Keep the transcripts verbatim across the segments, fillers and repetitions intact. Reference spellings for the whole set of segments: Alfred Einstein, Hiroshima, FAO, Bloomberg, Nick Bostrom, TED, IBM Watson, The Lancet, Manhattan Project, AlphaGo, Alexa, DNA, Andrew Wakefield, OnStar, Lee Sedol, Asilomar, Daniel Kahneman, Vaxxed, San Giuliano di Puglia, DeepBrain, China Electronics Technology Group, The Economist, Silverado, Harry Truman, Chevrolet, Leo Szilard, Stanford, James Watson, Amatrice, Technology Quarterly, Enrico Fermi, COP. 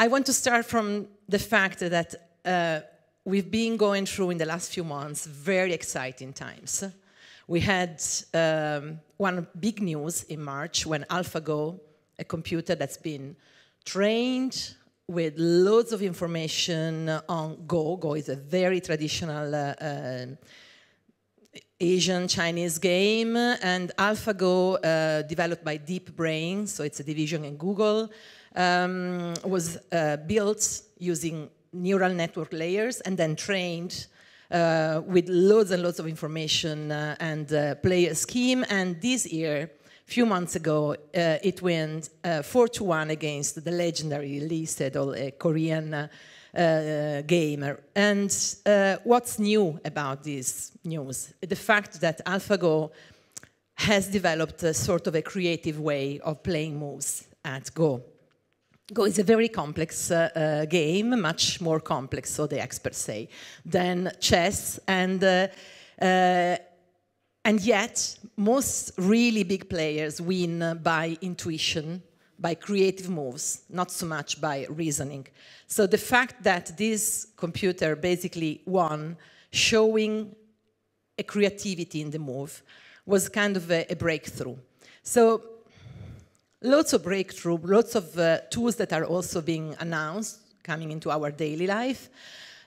I want to start from the fact that uh, we've been going through in the last few months very exciting times. We had um, one big news in March when AlphaGo, a computer that's been trained with loads of information on Go. Go is a very traditional uh, uh, Asian Chinese game, and AlphaGo, uh, developed by DeepBrain, so it's a division in Google, um, was uh, built using neural network layers and then trained uh, with loads and loads of information uh, and uh, player scheme. And this year, a few months ago, uh, it went uh, four to one against the legendary Lee Sedol, a Korean uh, uh, gamer. And uh, what's new about this news? The fact that AlphaGo has developed a sort of a creative way of playing moves at Go. Go is a very complex uh, uh, game, much more complex, so the experts say, than chess. And, uh, uh, and yet, most really big players win by intuition, by creative moves, not so much by reasoning. So the fact that this computer basically won, showing a creativity in the move, was kind of a, a breakthrough. So, lots of breakthrough, lots of uh, tools that are also being announced, coming into our daily life.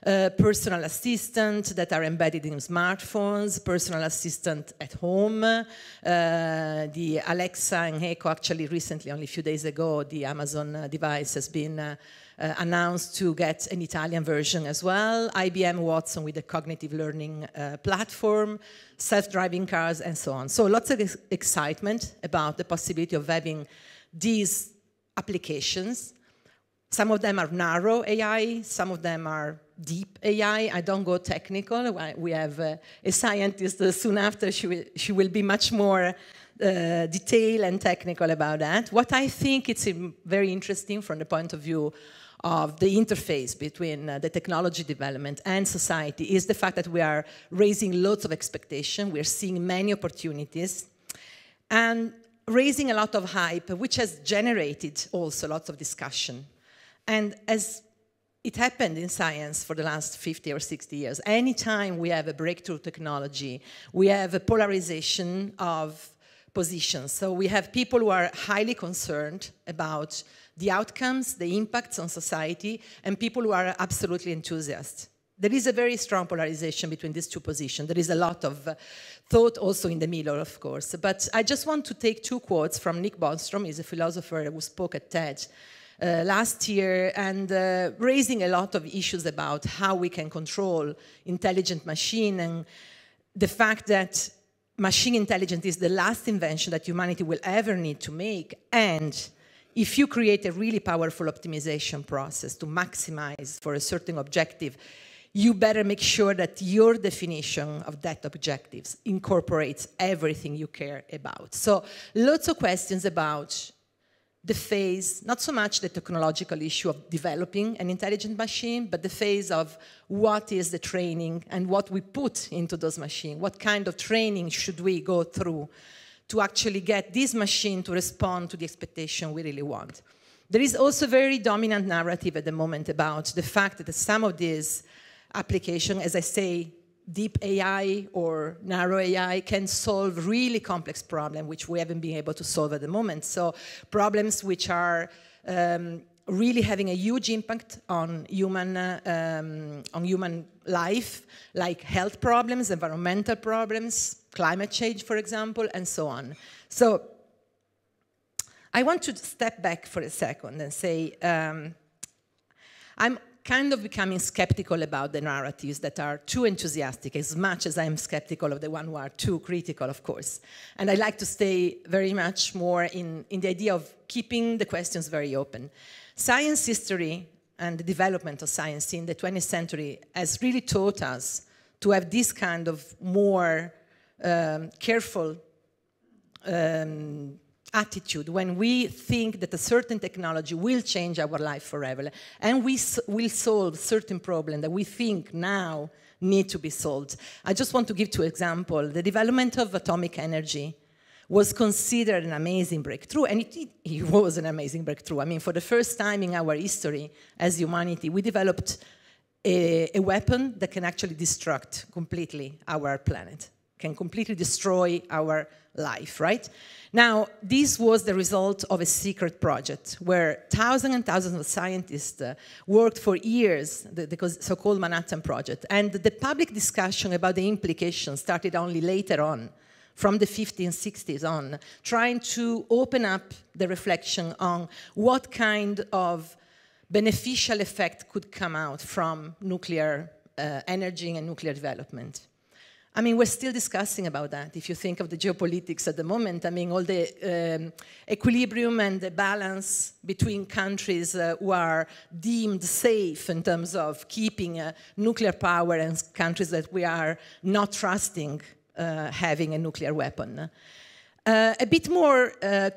Uh, personal assistants that are embedded in smartphones, personal assistant at home. Uh, the Alexa and Echo, actually recently, only a few days ago, the Amazon uh, device has been uh, uh, announced to get an Italian version as well. I B M Watson with a cognitive learning uh, platform, self-driving cars, and so on. So lots of ex excitement about the possibility of having these applications. Some of them are narrow A I, some of them are deep A I. I don't go technical. We have a, a scientist uh, soon after. She will, she will be much more uh, detailed and technical about that. What I think it's very interesting from the point of view of the interface between uh, the technology development and society is the fact that we are raising lots of expectation. We are seeing many opportunities. And raising a lot of hype, which has generated also lots of discussion. And as it happened in science for the last fifty or sixty years, anytime we have a breakthrough technology, we have a polarization of positions. So we have people who are highly concerned about the outcomes, the impacts on society, and people who are absolutely enthusiasts. There is a very strong polarization between these two positions. There is a lot of thought also in the middle, of course. But I just want to take two quotes from Nick Bostrom. He's a philosopher who spoke at TED. Uh, last year, and uh, raising a lot of issues about how we can control intelligent machine and the fact that machine intelligence is the last invention that humanity will ever need to make. And if you create a really powerful optimization process to maximize for a certain objective, you better make sure that your definition of that objective incorporates everything you care about. So lots of questions about the phase, not so much the technological issue of developing an intelligent machine, but the phase of what is the training and what we put into those machines. What kind of training should we go through to actually get this machine to respond to the expectation we really want? There is also a very dominant narrative at the moment about the fact that some of these applications, as I say, deep A I or narrow A I can solve really complex problems which we haven't been able to solve at the moment. So problems which are um, really having a huge impact on human, uh, um, on human life, like health problems, environmental problems, climate change, for example, and so on. So I want to step back for a second and say um, I'm kind of becoming skeptical about the narratives that are too enthusiastic, as much as I am skeptical of the ones who are too critical, of course. And I like to stay very much more in, in the idea of keeping the questions very open. Science history and the development of science in the twentieth century has really taught us to have this kind of more um, careful um, attitude when we think that a certain technology will change our life forever and we will solve certain problems that we think now need to be solved. I just want to give two examples. The development of atomic energy was considered an amazing breakthrough, and it, it was an amazing breakthrough. I mean, for the first time in our history as humanity, we developed a, a weapon that can actually destruct completely our planet, can completely destroy our life, right? Now, this was the result of a secret project where thousands and thousands of scientists uh, worked for years, the, the so-called Manhattan Project, and the public discussion about the implications started only later on, from the fifteen sixties on, trying to open up the reflection on what kind of beneficial effect could come out from nuclear uh, energy and nuclear development. I mean, we're still discussing about that. If you think of the geopolitics at the moment, I mean, all the um, equilibrium and the balance between countries uh, who are deemed safe in terms of keeping uh, nuclear power and countries that we are not trusting uh, having a nuclear weapon. Uh, a bit more uh,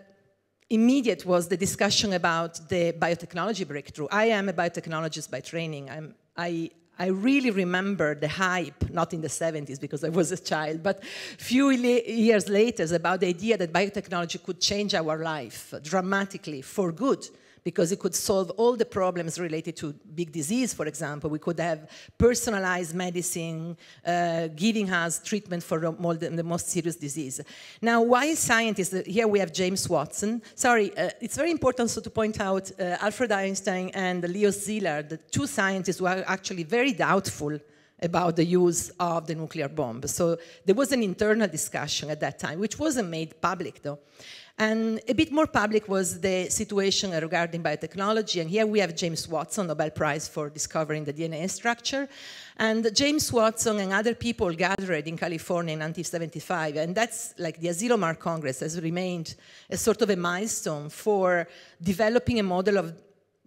immediate was the discussion about the biotechnology breakthrough. I am a biotechnologist by training. I'm, I, I really remember the hype, not in the seventies because I was a child, but a few years later about the idea that biotechnology could change our life dramatically for good, because it could solve all the problems related to big disease, for example. We could have personalized medicine, uh, giving us treatment for the most serious disease. Now, why scientists? Here we have James Watson. Sorry, uh, it's very important also to point out uh, Alfred Einstein and Leo Szilard, the two scientists who are actually very doubtful about the use of the nuclear bomb. So there was an internal discussion at that time, which wasn't made public, though. And a bit more public was the situation regarding biotechnology, and here we have James Watson, Nobel Prize for discovering the D N A structure, and James Watson and other people gathered in California in nineteen seventy-five, and that's like the Asilomar Congress has remained a sort of a milestone for developing a model of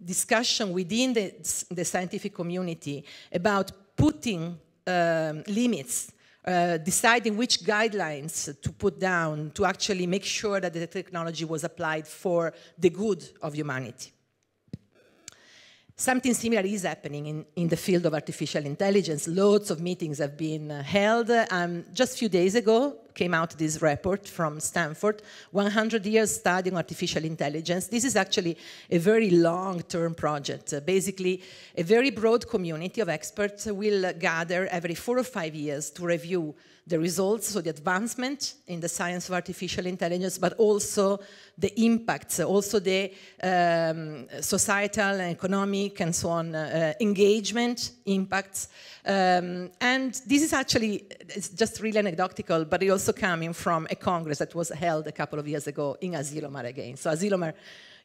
discussion within the, the scientific community about putting um, limits, Uh, deciding which guidelines to put down to actually make sure that the technology was applied for the good of humanity. Something similar is happening in, in the field of artificial intelligence. Loads of meetings have been held. Um, just a few days ago came out this report from Stanford, one hundred years studying artificial intelligence. This is actually a very long-term project. Uh, basically, a very broad community of experts will gather every four or five years to review the results, so the advancement in the science of artificial intelligence, but also the impacts, also the um, societal and economic and so on, uh, engagement impacts. Um, and this is actually, it's just really anecdotal, but it also coming from a congress that was held a couple of years ago in Asilomar again. So Asilomar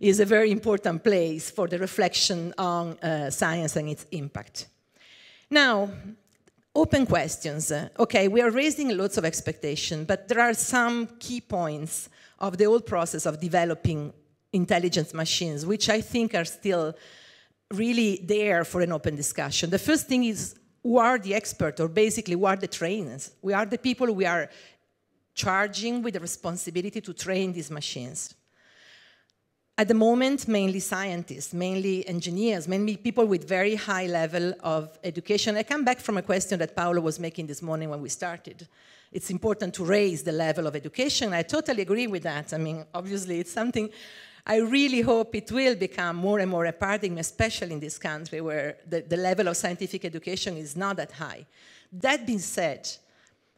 is a very important place for the reflection on uh, science and its impact. Now, open questions. Okay, we are raising lots of expectations, but there are some key points of the whole process of developing intelligent machines, which I think are still really there for an open discussion. The first thing is, who are the experts, or basically who are the trainers? We are the people we are charging with the responsibility to train these machines. At the moment, mainly scientists, mainly engineers, mainly people with very high level of education. I come back from a question that Paolo was making this morning when we started. It's important to raise the level of education. I totally agree with that. I mean, obviously, it's something I really hope it will become more and more a paradigm, especially in this country where the, the level of scientific education is not that high. That being said,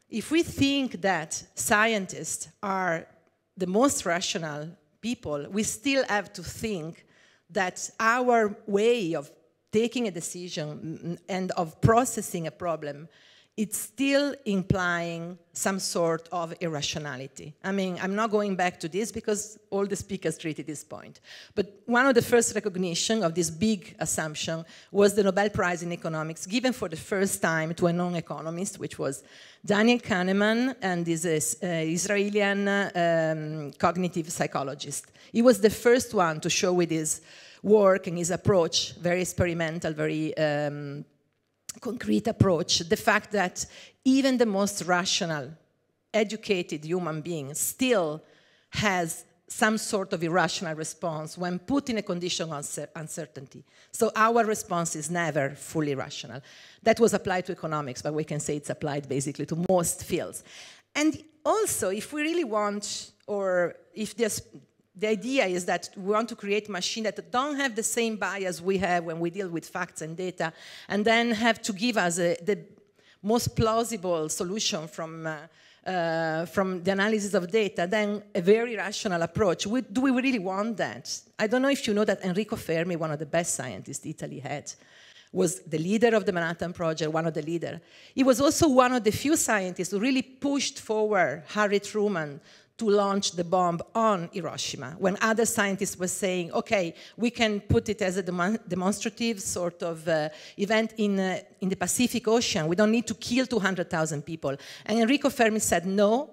if we think that scientists are the most rational people, we still have to think that our way of taking a decision and of processing a problem, it's still implying some sort of irrationality. I mean, I'm not going back to this because all the speakers treated this point. But one of the first recognition of this big assumption was the Nobel Prize in Economics, given for the first time to a non-economist, which was Daniel Kahneman, and is an uh, Israeli um, cognitive psychologist. He was the first one to show with his work and his approach, very experimental, very um, concrete approach, the fact that even the most rational, educated human being still has some sort of irrational response when put in a condition of uncertainty. So our response is never fully rational. That was applied to economics, but we can say it's applied basically to most fields. And also, if we really want, or if there's, the idea is that we want to create machines that don't have the same bias we have when we deal with facts and data, and then have to give us a, the most plausible solution from, uh, uh, from the analysis of data, then a very rational approach. We, do we really want that? I don't know if you know that Enrico Fermi, one of the best scientists Italy had, was the leader of the Manhattan Project, one of the leaders. He was also one of the few scientists who really pushed forward Harry Truman to launch the bomb on Hiroshima, when other scientists were saying, okay, we can put it as a dem demonstrative sort of uh, event in, uh, in the Pacific Ocean. We don't need to kill two hundred thousand people. And Enrico Fermi said, no,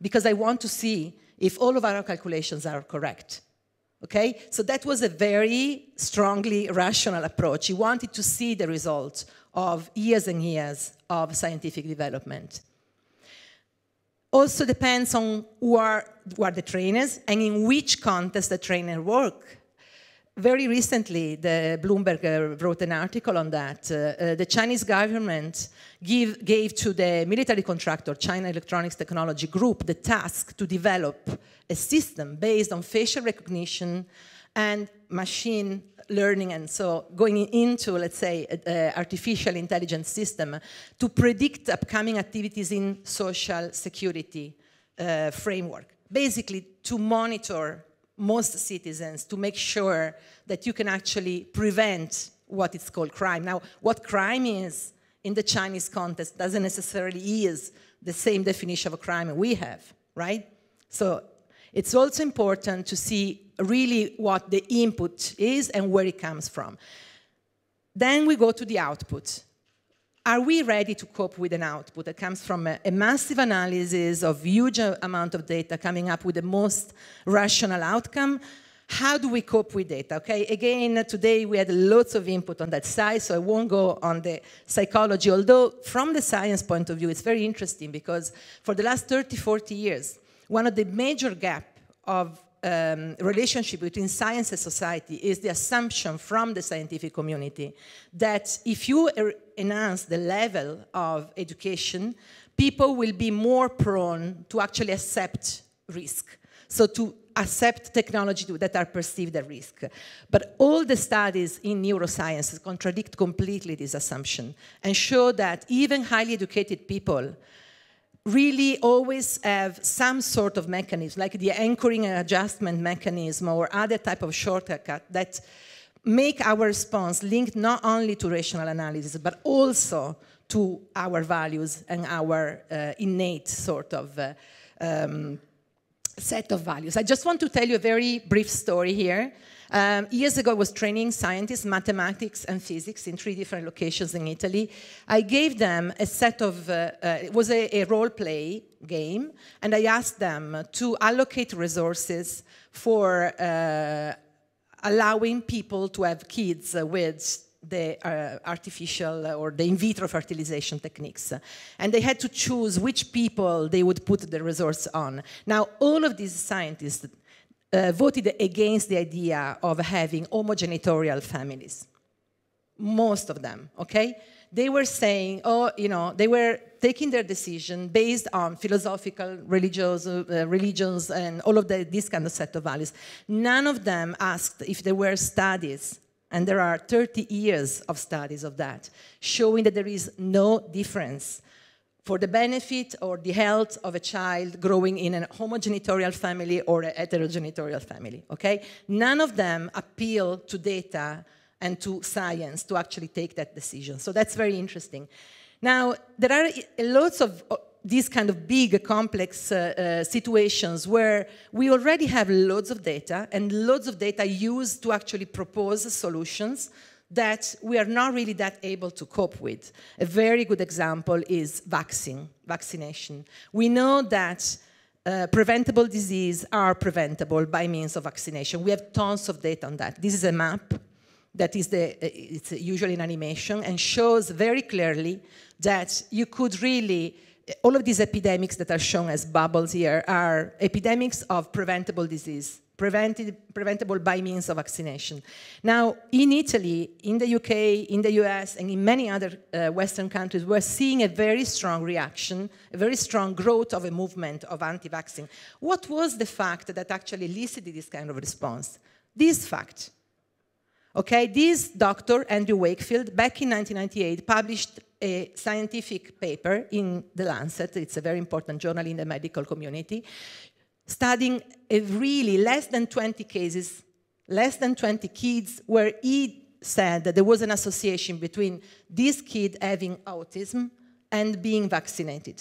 because I want to see if all of our calculations are correct. Okay? So that was a very strongly rational approach. He wanted to see the result of years and years of scientific development. Also depends on who are, who are the trainers and in which context the trainers work. Very recently, the Bloomberg uh, wrote an article on that. Uh, uh, the Chinese government give, gave to the military contractor, China Electronics Technology Group, the task to develop a system based on facial recognition and machine learning, and so going into, let's say, an artificial intelligence system to predict upcoming activities in social security uh, framework. Basically, to monitor most citizens to make sure that you can actually prevent what is called crime. Now, what crime is in the Chinese context doesn't necessarily is the same definition of a crime we have, right? So it's also important to see really what the input is and where it comes from. Then we go to the output. Are we ready to cope with an output that comes from a, a massive analysis of huge amount of data coming up with the most rational outcome? How do we cope with data? Okay, again, today we had lots of input on that side, so I won't go on the psychology, although from the science point of view, it's very interesting because for the last thirty, forty years, one of the major gaps of Um, relationship between science and society is the assumption from the scientific community that if you er enhance the level of education, people will be more prone to actually accept risk. So to accept technology that are perceived at risk. But all the studies in neuroscience contradict completely this assumption and show that even highly educated people really always have some sort of mechanism, like the anchoring and adjustment mechanism or other type of shortcut that make our response linked not only to rational analysis, but also to our values and our uh, innate sort of uh, um, set of values. I just want to tell you a very brief story here. Um, years ago, I was training scientists, mathematics and physics in three different locations in Italy. I gave them a set of, uh, uh, it was a, a role play game, and I asked them to allocate resources for uh, allowing people to have kids with the uh, artificial or the in vitro fertilization techniques. And they had to choose which people they would put the resource on. Now, all of these scientists Uh, voted against the idea of having homogenitorial families. Most of them, okay? They were saying, oh, you know, they were taking their decision based on philosophical, religious, uh, religions, and all of the, this kind of set of values. None of them asked if there were studies, and there are thirty years of studies of that, showing that there is no difference for the benefit or the health of a child growing in a homogenitorial family or a heterogenitorial family, okay? None of them appeal to data and to science to actually take that decision. So that's very interesting. Now, there are lots of these kind of big, complex uh, uh, situations where we already have loads of data and loads of data used to actually propose solutions that we are not really that able to cope with. A very good example is vaccine, vaccination. We know that uh, preventable diseases are preventable by means of vaccination. We have tons of data on that. This is a map that is the, it's usually in animation and shows very clearly that you could really, all of these epidemics that are shown as bubbles here are epidemics of preventable disease. prevented, preventable by means of vaccination. Now, in Italy, in the U K, in the U S, and in many other uh, Western countries, we're seeing a very strong reaction, a very strong growth of a movement of anti-vaccine. What was the fact that actually elicited this kind of response? This fact. Okay, this doctor, Andrew Wakefield, back in nineteen ninety-eight, published a scientific paper in The Lancet. It's a very important journal in the medical community, studying a really less than twenty cases, less than twenty kids, where he said that there was an association between this kid having autism and being vaccinated.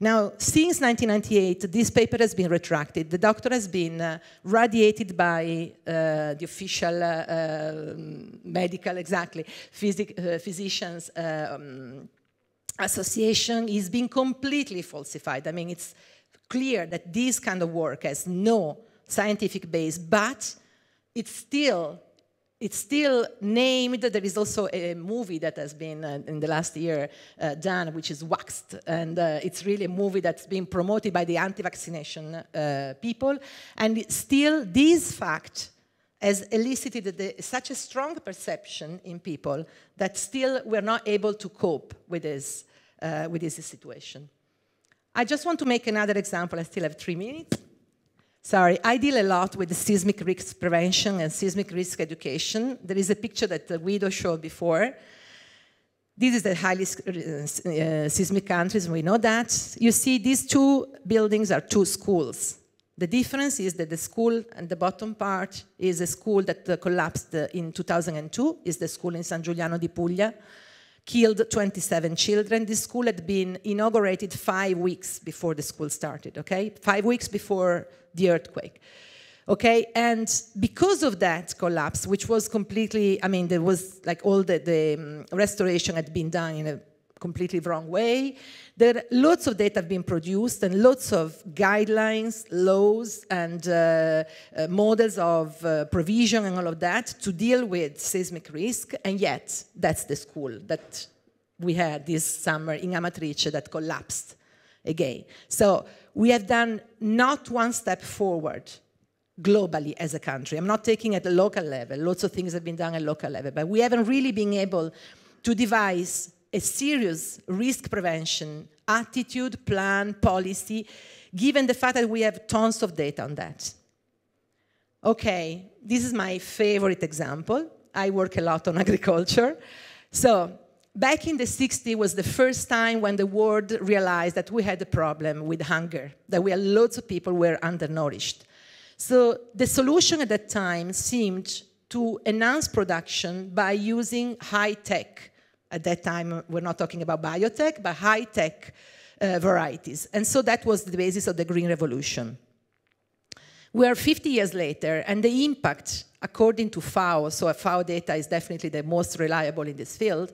Now, since nineteen ninety-eight, this paper has been retracted. The doctor has been uh, radiated by uh, the official uh, uh, medical, exactly, physic, uh, physicians um, association. It's been completely falsified. I mean, it's clear that this kind of work has no scientific base, but it's still... It's still named. There is also a movie that has been uh, in the last year uh, done, which is Vaxxed, and uh, it's really a movie that's been promoted by the anti-vaccination uh, people. And still, this fact has elicited the, such a strong perception in people that still we're not able to cope with this uh, with this situation. I just want to make another example. I still have three minutes. Sorry, I deal a lot with seismic risk prevention and seismic risk education. There is a picture that Guido showed before. This is the highly uh, seismic countries, we know that. You see these two buildings are two schools. The difference is that the school at the bottom part is a school that collapsed in two thousand two, is the school in San Giuliano di Puglia, killed twenty-seven children. This school had been inaugurated five weeks before the school started, okay? Five weeks before the earthquake, okay? And because of that collapse, which was completely, I mean, there was like all the, the um, restoration had been done in a completely wrong way. There are lots of data have been produced and lots of guidelines, laws, and uh, uh, models of uh, provision and all of that to deal with seismic risk, and yet that's the school that we had this summer in Amatrice that collapsed again. So we have done not one step forward globally as a country. I'm not taking at the local level. Lots of things have been done at local level, but we haven't really been able to devise a serious risk prevention attitude, plan, policy, given the fact that we have tons of data on that. Okay, this is my favorite example. I work a lot on agriculture. So, back in the sixties was the first time when the world realized that we had a problem with hunger, that we had lots of people were undernourished. So the solution at that time seemed to enhance production by using high-tech. At that time, we're not talking about biotech, but high-tech uh, varieties. And so that was the basis of the Green Revolution. We are fifty years later, and the impact, according to F A O, so F A O data is definitely the most reliable in this field,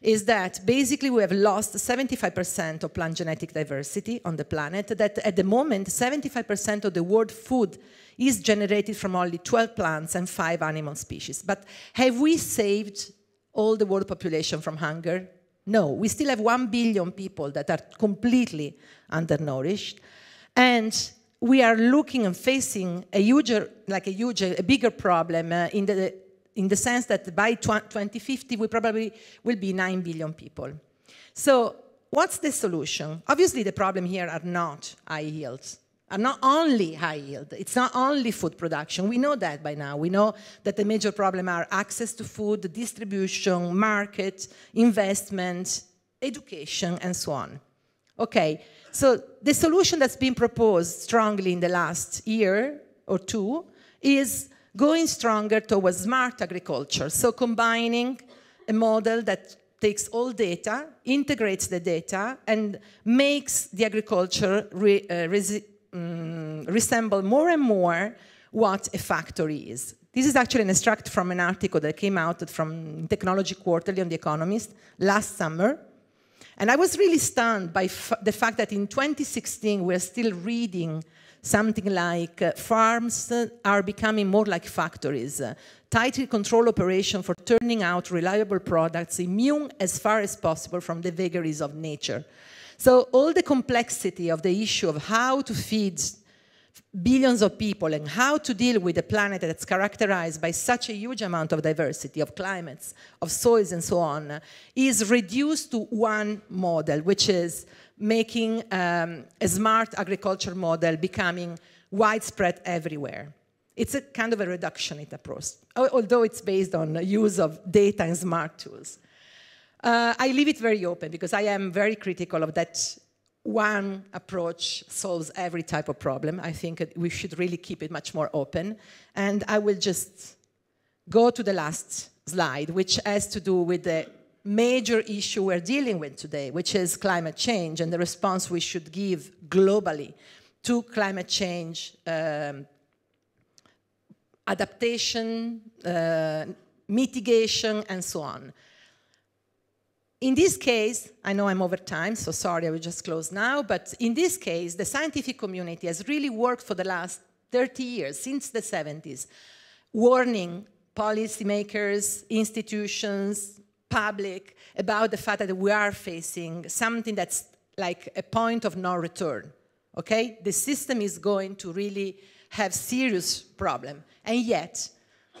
is that basically we have lost seventy-five percent of plant genetic diversity on the planet, that at the moment seventy-five percent of the world food is generated from only twelve plants and five animal species. But have we saved all the world population from hunger? No, we still have one billion people that are completely undernourished. And we are looking and facing a huger, like a huger, a bigger problem uh, in the In the sense that by twenty fifty, we probably will be nine billion people. So what's the solution? Obviously, the problem here are not high yields, are not only high yield. It's not only food production. We know that by now. We know that the major problem are access to food, distribution, market, investment, education, and so on. Okay, so the solution that's been proposed strongly in the last year or two is going stronger towards smart agriculture, so combining a model that takes all data, integrates the data, and makes the agriculture re, uh, res, um, resemble more and more what a factory is. This is actually an extract from an article that came out from Technology Quarterly on The Economist last summer. And I was really stunned by f the fact that in twenty sixteen we're still reading something like uh, farms uh, are becoming more like factories. Uh, tightly controlled operation for turning out reliable products, immune as far as possible from the vagaries of nature. So all the complexity of the issue of how to feed billions of people and how to deal with a planet that's characterized by such a huge amount of diversity, of climates, of soils and so on, is reduced to one model, which is making um, a smart agriculture model becoming widespread everywhere. It's a kind of a reductionist approach, although it's based on the use of data and smart tools. Uh, I leave it very open because I am very critical of that one approach solves every type of problem. I think we should really keep it much more open. And I will just go to the last slide, which has to do with the major issue we're dealing with today, which is climate change and the response we should give globally to climate change um, adaptation, uh, mitigation, and so on. In this case, I know I'm over time, so sorry, I will just close now, but in this case, the scientific community has really worked for the last thirty years, since the seventies, warning policymakers, institutions, public, about the fact that we are facing something that's like a point of no return, okay? The system is going to really have serious problem, and yet,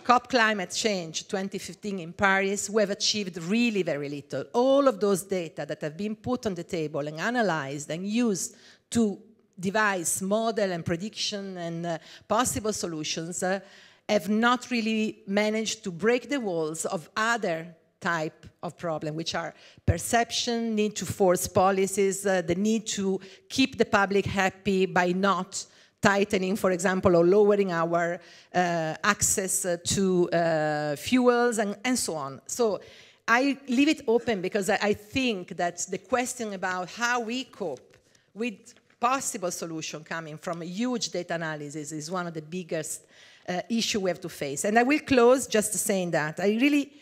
COP Climate Change twenty fifteen in Paris, we have achieved really very little. All of those data that have been put on the table and analyzed and used to devise model and prediction and uh, possible solutions uh, have not really managed to break the walls of other type of problem, which are perception, need to force policies, uh, the need to keep the public happy by not tightening, for example, or lowering our uh, access uh, to uh, fuels and, and so on. So I leave it open because I, I think that the question about how we cope with possible solution coming from a huge data analysis is one of the biggest uh, issue we have to face. And I will close just saying that. I really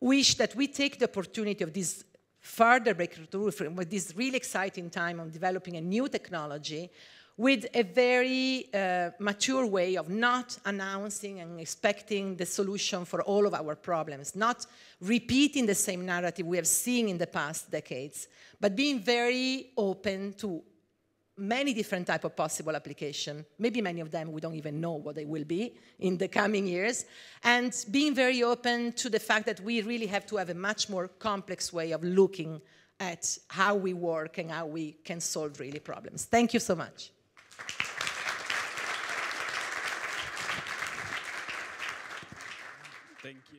wish that we take the opportunity of this further breakthrough from this really exciting time of developing a new technology with a very uh, mature way of not announcing and expecting the solution for all of our problems, not repeating the same narrative we have seen in the past decades, but being very open to many different types of possible application. Maybe many of them we don't even know what they will be in the coming years, and being very open to the fact that we really have to have a much more complex way of looking at how we work and how we can solve really problems. Thank you so much. Thank you.